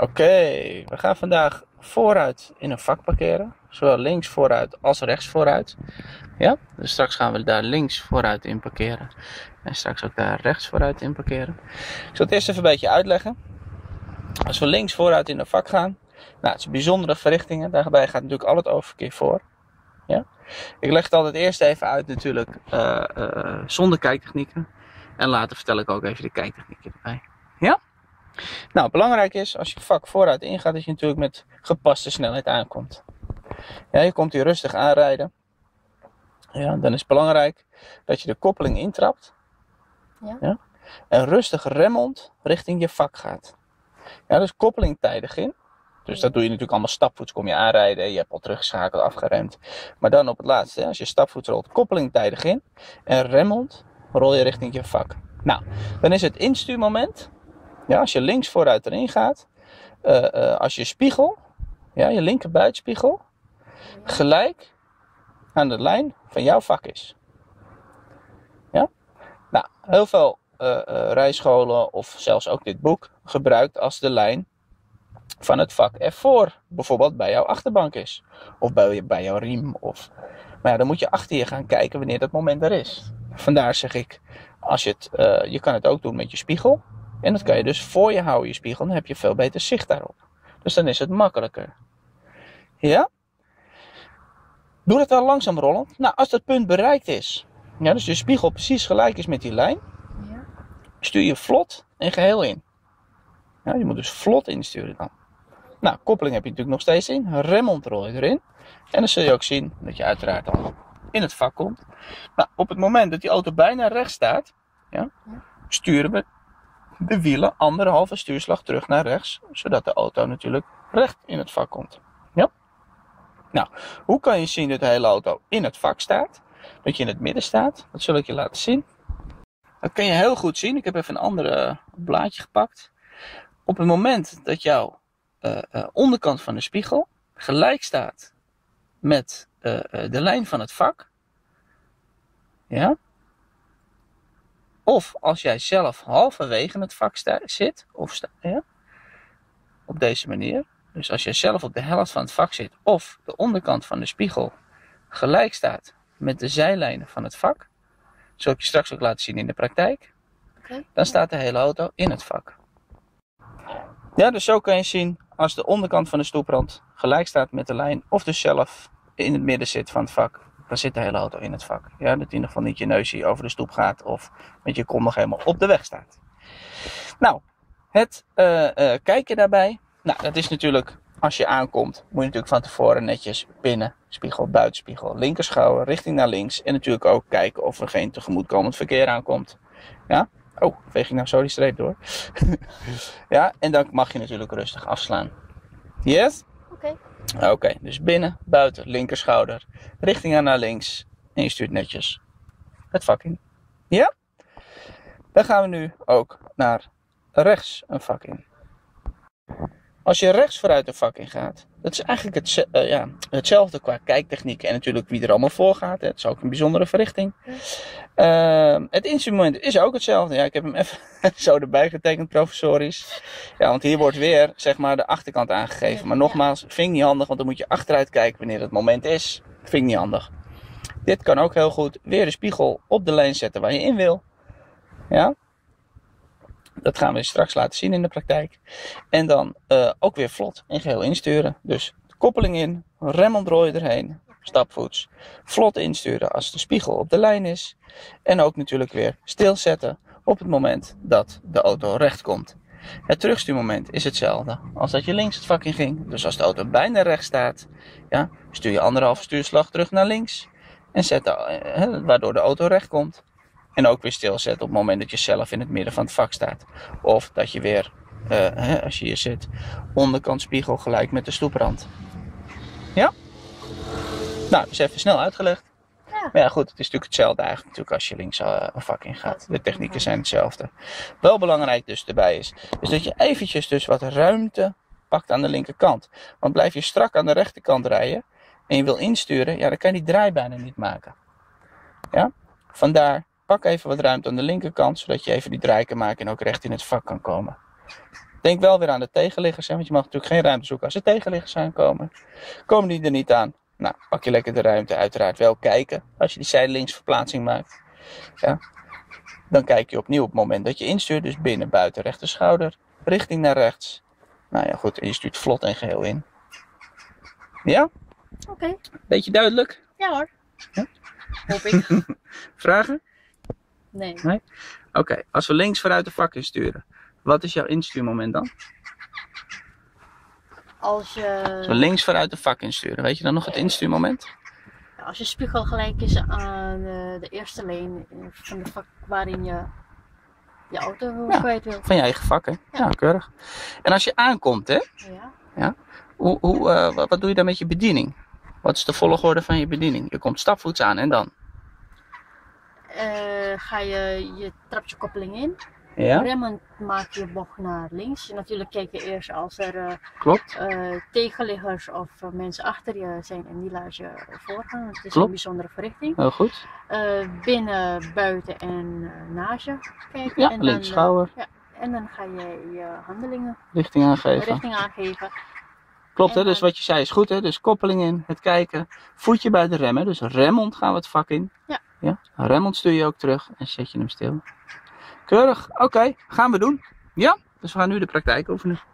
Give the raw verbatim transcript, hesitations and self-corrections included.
Oké, okay, we gaan vandaag vooruit in een vak parkeren. Zowel links vooruit als rechts vooruit. Ja, dus straks gaan we daar links vooruit in parkeren. En straks ook daar rechts vooruit in parkeren. Ik zal het eerst even een beetje uitleggen. Als we links vooruit in een vak gaan. Nou, het is bijzondere verrichtingen. Daarbij gaat natuurlijk al het oververkeer voor. Ja? Ik leg het altijd eerst even uit natuurlijk uh, uh, zonder kijktechnieken. En later vertel ik ook even de kijktechnieken erbij. Ja? Nou, belangrijk is als je vak vooruit ingaat dat je natuurlijk met gepaste snelheid aankomt. Ja, je komt hier rustig aanrijden. Ja, dan is het belangrijk dat je de koppeling intrapt. Ja. Ja, en rustig remmend richting je vak gaat. Ja, dus koppeling tijdig in. Dus dat doe je natuurlijk allemaal stapvoets. Kom je aanrijden, je hebt al teruggeschakeld, afgeremd. Maar dan op het laatste, als je stapvoets rolt, koppeling tijdig in. En remmend rol je richting je vak. Nou, dan is het instuurmoment. Ja, als je links vooruit erin gaat, uh, uh, als je spiegel, ja, je linker buitenspiegel, gelijk aan de lijn van jouw vak is. Ja? Nou, heel veel uh, uh, rijscholen of zelfs ook dit boek gebruikt als de lijn van het vak ervoor. Bijvoorbeeld bij jouw achterbank is. Of bij, bij jouw riem. Of... Maar ja, dan moet je achter je gaan kijken wanneer dat moment er is. Vandaar zeg ik, als je, het, uh, je kan het ook doen met je spiegel. En dat kan je dus voor je houden, je spiegel. Dan heb je veel beter zicht daarop. Dus dan is het makkelijker. Ja? Doe het dan langzaam rollend. Nou, als dat punt bereikt is. Ja, dus je spiegel precies gelijk is met die lijn. Ja. Stuur je vlot en geheel in. Ja, je moet dus vlot insturen dan. Nou, koppeling heb je natuurlijk nog steeds in. Remmend rol je erin. En dan zul je ook zien dat je uiteraard al in het vak komt. Nou, op het moment dat die auto bijna recht staat. Ja, sturen we de wielen anderhalve stuurslag terug naar rechts. Zodat de auto natuurlijk recht in het vak komt. Ja? Nou, hoe kan je zien dat de hele auto in het vak staat? Dat je in het midden staat. Dat zal ik je laten zien. Dat kun je heel goed zien. Ik heb even een ander blaadje gepakt. Op het moment dat jouw uh, uh, onderkant van de spiegel gelijk staat met uh, uh, de lijn van het vak. Ja? Of als jij zelf halverwege het vak zit, of sta, ja, op deze manier. Dus als jij zelf op de helft van het vak zit, of de onderkant van de spiegel gelijk staat met de zijlijnen van het vak. Zo heb je straks ook laten zien in de praktijk. Okay. Dan staat de hele auto in het vak. Ja, dus zo kan je zien als de onderkant van de stoeprand gelijk staat met de lijn. Of dus zelf in het midden zit van het vak. Dan zit de hele auto in het vak. Ja, dat in ieder geval niet je neus hier over de stoep gaat. Of met je kom nog helemaal op de weg staat. Nou, het uh, uh, kijken daarbij. Nou, dat is natuurlijk als je aankomt. Moet je natuurlijk van tevoren netjes binnen. Spiegel, buitenspiegel, linkerschouder, richting naar links. En natuurlijk ook kijken of er geen tegemoetkomend verkeer aankomt. Ja. Oh, veeg ik nou zo die streep door? Ja, en dan mag je natuurlijk rustig afslaan. Yes? Oké. Okay. Oké, okay, dus binnen, buiten, linkerschouder, richting aan naar links. En je stuurt netjes het vak in. Ja? Dan gaan we nu ook naar rechts een vak in. Als je rechts vooruit een vak in gaat, dat is eigenlijk het, uh, ja, hetzelfde qua kijktechniek en natuurlijk wie er allemaal voor gaat. Het is ook een bijzondere verrichting. Uh, het instrument is ook hetzelfde. Ja, ik heb hem even zo erbij getekend, professorisch. Ja, want hier wordt weer zeg maar de achterkant aangegeven. Maar nogmaals, vind ik niet handig, want dan moet je achteruit kijken wanneer het moment is. Vind ik niet handig. Dit kan ook heel goed weer de spiegel op de lijn zetten waar je in wil. Ja. Dat gaan we straks laten zien in de praktijk. En dan uh, ook weer vlot en geheel insturen. Dus koppeling in, remondrooien erheen, stapvoets. Vlot insturen als de spiegel op de lijn is. En ook natuurlijk weer stilzetten op het moment dat de auto recht komt. Het terugstuurmoment is hetzelfde als dat je links het vak in ging. Dus als de auto bijna recht staat, ja, stuur je anderhalve stuurslag terug naar links. En zet de, uh, waardoor de auto recht komt. En ook weer stilzetten op het moment dat je zelf in het midden van het vak staat. Of dat je weer, uh, als je hier zit, onderkant spiegel gelijk met de stoeprand. Ja? Nou, dat is even snel uitgelegd. Ja. Maar ja goed, het is natuurlijk hetzelfde eigenlijk natuurlijk als je links uh, een vak ingaat. De technieken zijn hetzelfde. Wel belangrijk dus erbij is, is dat je eventjes dus wat ruimte pakt aan de linkerkant. Want blijf je strak aan de rechterkant rijden en je wil insturen, ja dan kan je die draai bijna niet maken. Ja? Vandaar. Pak even wat ruimte aan de linkerkant, zodat je even die draai kan maken en ook recht in het vak kan komen. Denk wel weer aan de tegenliggers, hè, want je mag natuurlijk geen ruimte zoeken als er tegenliggers aankomen. Komen die er niet aan? Nou, pak je lekker de ruimte, uiteraard wel kijken als je die zijdelingsverplaatsing maakt. Ja. Dan kijk je opnieuw op het moment dat je instuurt, dus binnen, buiten, rechter schouder, richting naar rechts. Nou ja, goed, en je stuurt vlot en geheel in. Ja? Oké. Okay. Beetje duidelijk? Ja hoor. Ja? Hoop ik. Vragen? Nee. Nee? Oké, okay. Als we links vooruit de vak insturen, wat is jouw instuurmoment dan? Als je... Als we links vooruit de vak insturen, weet je dan nog het instuurmoment? Als je spiegel gelijk is aan de eerste lane van de vak waarin je je auto ja, kwijt wilt. Van je eigen vak, hè? Ja. Ja, keurig. En als je aankomt, hè? Ja. Ja. Hoe, hoe, uh, wat, wat doe je dan met je bediening? Wat is de volgorde van je bediening? Je komt stapvoets aan en dan? Uh, ga je je trapje koppeling in. Ja. Remmend maak je bocht naar links. Natuurlijk kijk je eerst als er uh, Klopt. Uh, tegenliggers of uh, mensen achter je zijn en die laat je voorgaan. Het is Klopt. Een bijzondere verrichting. Heel goed. Uh, binnen, buiten en uh, naast je kijken. Ja, en links dan, schouder. Ja, en dan ga je je handelingen richting aangeven. Richting aangeven. Klopt, hè? Dus wat je zei is goed, hè? Dus koppeling in, het kijken, voetje bij de remmen. Dus remmend gaan we het vak in. Ja. Ja? Remmend stuur je ook terug en zet je hem stil. Keurig, oké, okay, gaan we doen. Ja, dus we gaan nu de praktijk oefenen.